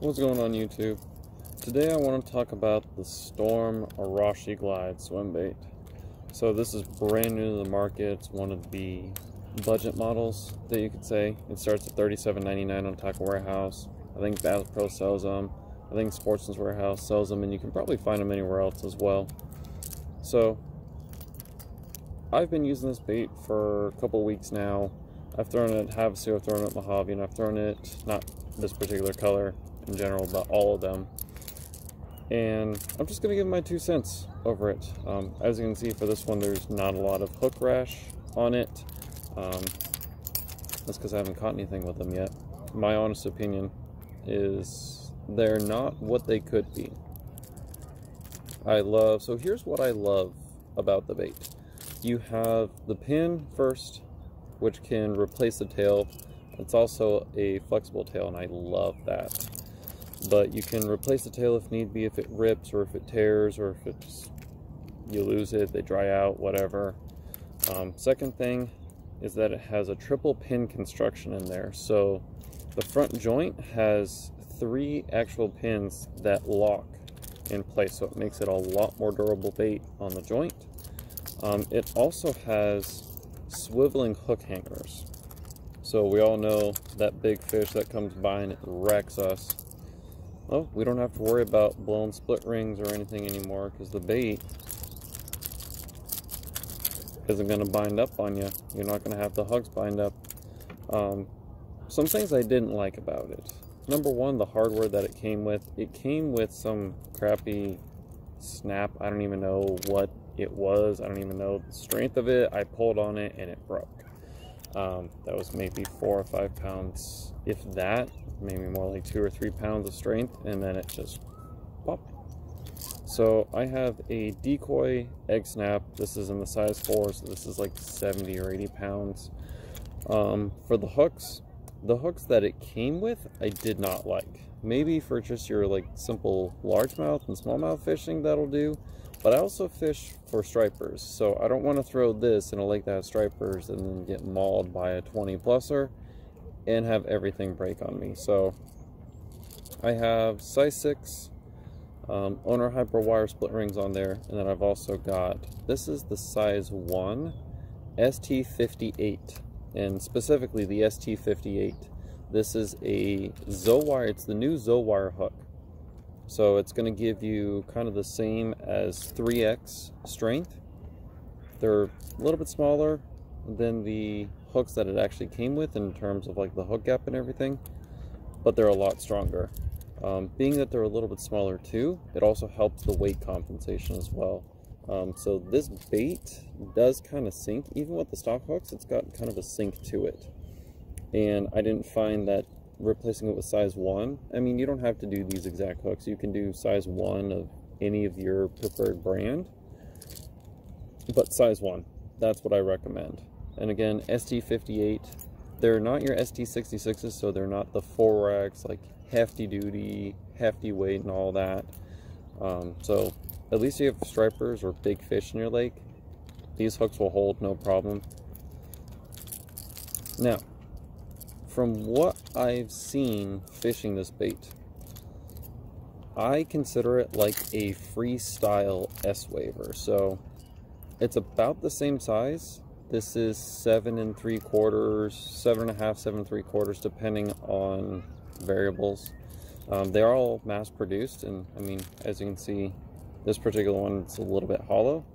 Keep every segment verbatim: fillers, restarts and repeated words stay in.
What's going on YouTube? Today I want to talk about the Storm Arashi Glide Swimbait. So this is brand new to the market. It's one of the budget models that you could say. It starts at thirty-seven ninety-nine on Tackle Warehouse. I think Bass Pro sells them. I think Sportsman's Warehouse sells them, and you can probably find them anywhere else as well. So I've been using this bait for a couple weeks now. I've thrown it at Havasu, I've thrown it at Mojave, and I've thrown it, not this particular color in general, but all of them. And I'm just going to give my two cents over it. Um, as you can see for this one, there's not a lot of hook rash on it. Um, that's because I haven't caught anything with them yet. My honest opinion is they're not what they could be. I love, so here's what I love about the bait. You have the pin first, which can replace the tail. It's also a flexible tail, and I love that. But you can replace the tail if need be, if it rips or if it tears or if it's, you lose it, they dry out, whatever. Um, second thing is that it has a triple pin construction in there. So the front joint has three actual pins that lock in place, so it makes it a lot more durable bait on the joint. Um, it also has swiveling hook hangers. So we all know that big fish that comes by and it wrecks us. Well, we don't have to worry about blown split rings or anything anymore because the bait isn't going to bind up on you. You're not going to have the hooks bind up. Um, some things I didn't like about it. Number one, the hardware that it came with. It came with some crappy snap. I don't even know what it was. I don't even know the strength of it. I pulled on it and it broke. Um, that was maybe four or five pounds, if that, maybe more like two or three pounds of strength, and then it just popped. So I have a decoy egg snap. This is in the size four, so this is like seventy or eighty pounds. Um, for the hooks, the hooks that it came with, I did not like. Maybe for just your like simple largemouth and smallmouth fishing, that'll do. But I also fish for stripers, so I don't want to throw this in a lake that has stripers and then get mauled by a twenty pluser and have everything break on me. So I have size six um, Owner hyper wire split rings on there, and then I've also got, this is the size one S T fifty-eight, and specifically the S T fifty-eight. This is a Zowire, it's the new Zowire hook. So it's going to give you kind of the same as three X strength. They're a little bit smaller than the hooks that it actually came with in terms of like the hook gap and everything, but they're a lot stronger. Um, being that they're a little bit smaller too, it also helps the weight compensation as well. Um, so this bait does kind of sink, even with the stock hooks, it's got kind of a sink to it. And I didn't find that replacing it with size one. I mean, you don't have to do these exact hooks. You can do size one of any of your preferred brand, but size one, that's what I recommend. And again, S T fifty-eight, they're not your S T sixty-sixes, so they're not the four X, like hefty duty, hefty weight and all that. Um, so at least you have stripers or big fish in your lake. These hooks will hold no problem. Now, from what I've seen fishing this bait, I consider it like a freestyle S-Waver. So it's about the same size. This is seven and three quarters, seven and a half, seven and three quarters, depending on variables. Um, they're all mass produced. And I mean, as you can see, this particular one, it's a little bit hollow.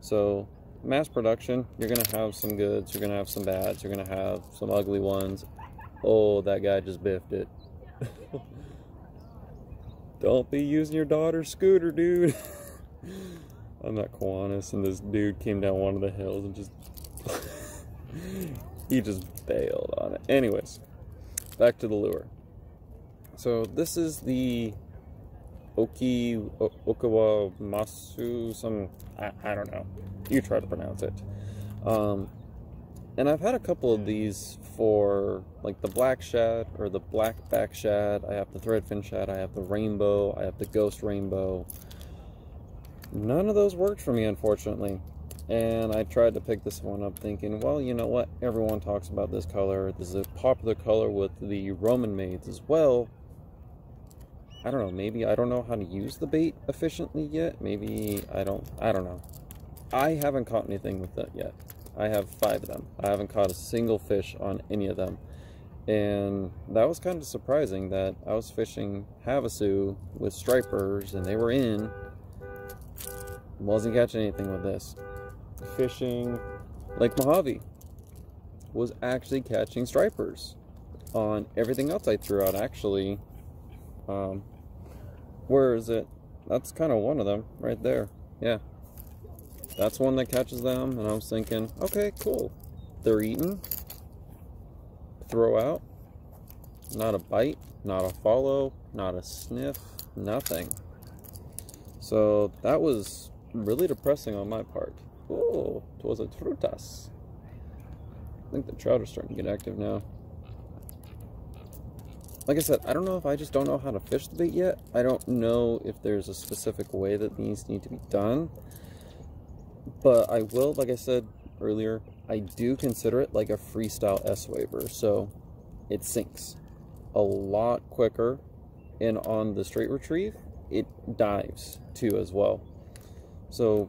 So mass production, you're going to have some goods, you're going to have some bads, you're going to have some ugly ones. Oh, that guy just biffed it. Don't be using your daughter's scooter, dude. I'm not Kiwanis, and this dude came down one of the hills and just... he just bailed on it. Anyways, back to the lure. So this is the Oki... O Okawa Masu... some... I, I don't know. You try to pronounce it. Um... And I've had a couple of these for like the black shad or the black back shad. I have the threadfin shad, I have the rainbow, I have the ghost rainbow. None of those worked for me, unfortunately. And I tried to pick this one up thinking, well, you know what? Everyone talks about this color. This is a popular color with the Roman maids as well. I don't know, maybe I don't know how to use the bait efficiently yet. Maybe I don't, I don't know. I haven't caught anything with that yet. I have five of them. I haven't caught a single fish on any of them. And that was kind of surprising that I was fishing Havasu with stripers and they were in. Wasn't catching anything with this. Fishing Lake Mojave was actually catching stripers on everything else I threw out, actually. Um, where is it? That's kind of one of them right there. Yeah, that's one that catches them. And I was thinking, okay, cool, they're eating. Throw out, not a bite, not a follow, not a sniff, nothing. So that was really depressing on my part. Oh, it was a trutas. I think the trout are starting to get active now. Like I said, I don't know if I just don't know how to fish the bait yet. I don't know if there's a specific way that these need to be done. But I will, like I said earlier, I do consider it like a freestyle S-Waver. So it sinks a lot quicker. And on the straight retrieve, it dives too as well. So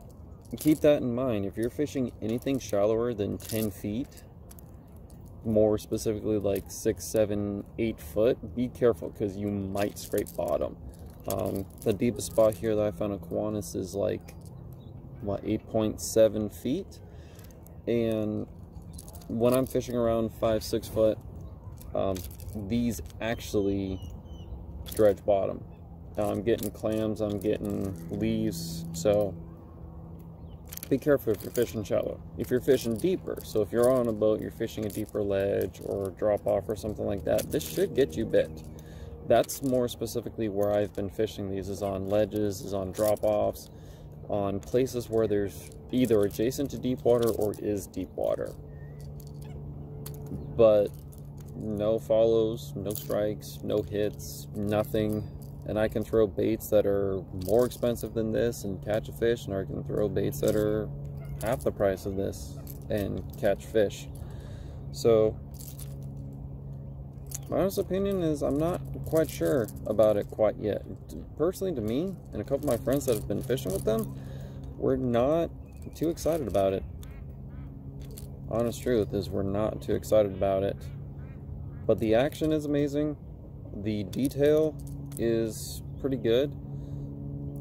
keep that in mind. If you're fishing anything shallower than ten feet... more specifically like six, seven, eight foot, be careful because you might scrape bottom. Um, the deepest spot here that I found in Kiwanis is like what, eight point seven feet, and when I'm fishing around five, six foot, um, these actually dredge bottom. Now I'm getting clams, I'm getting leaves, so be careful if you're fishing shallow. If you're fishing deeper, so if you're on a boat, you're fishing a deeper ledge or drop off or something like that, this should get you bit. That's more specifically where I've been fishing these, is on ledges, is on drop offs, on places where there's either adjacent to deep water or is deep water. But no follows, no strikes, no hits, nothing. And I can throw baits that are more expensive than this and catch a fish, and I can throw baits that are half the price of this and catch fish. So my honest opinion is I'm not quite sure about it quite yet. Personally, to me and a couple of my friends that have been fishing with them, we're not too excited about it. Honest truth is we're not too excited about it. But the action is amazing. The detail is pretty good.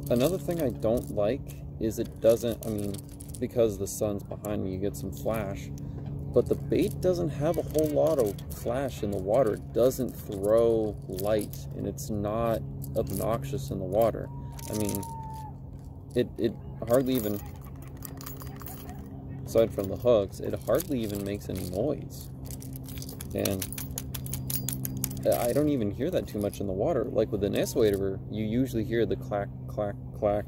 Another thing I don't like is it doesn't, I mean, because the sun's behind me, you get some flash, but the bait doesn't have a whole lot of flash in the water. It doesn't throw light, and it's not obnoxious in the water. I mean, it, it hardly even, aside from the hooks, it hardly even makes any noise. And I don't even hear that too much in the water. Like with an S-Waver, you usually hear the clack, clack, clack.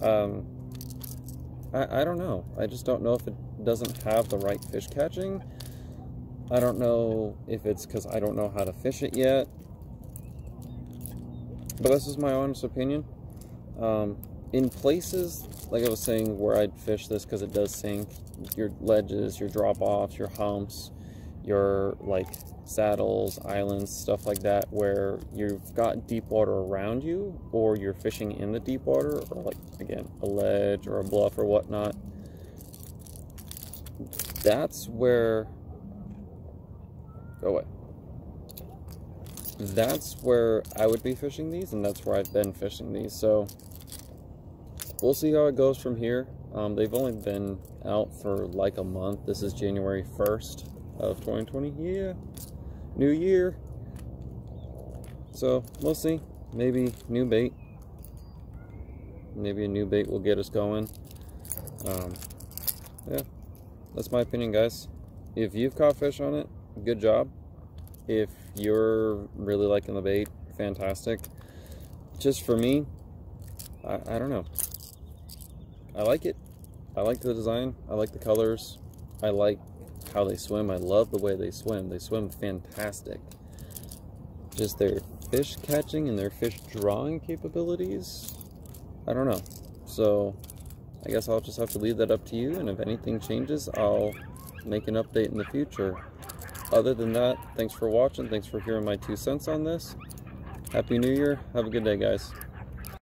Um, I, I don't know. I just don't know if it doesn't have the right fish catching. I don't know if it's because I don't know how to fish it yet. But this is my honest opinion. Um, in places, like I was saying, where I'd fish this because it does sink, your ledges, your drop-offs, your humps, your like saddles, islands, stuff like that, where you've got deep water around you, or you're fishing in the deep water, or like again a ledge or a bluff or whatnot, that's where go away that's where I would be fishing these, and that's where I've been fishing these. So we'll see how it goes from here. Um, they've only been out for like a month. This is January first of twenty twenty, yeah, new year. So we'll see. Maybe new bait, maybe a new bait will get us going. Um, yeah, that's my opinion, guys. If you've caught fish on it, good job. If you're really liking the bait, fantastic. Just for me, I, I don't know, I like it. I like the design, I like the colors, I like how they swim. I love the way they swim. They swim fantastic. Just their fish catching and their fish drawing capabilities, I don't know. So I guess I'll just have to leave that up to you, and if anything changes, I'll make an update in the future. Other than that, thanks for watching. Thanks for hearing my two cents on this. Happy New Year. Have a good day, guys.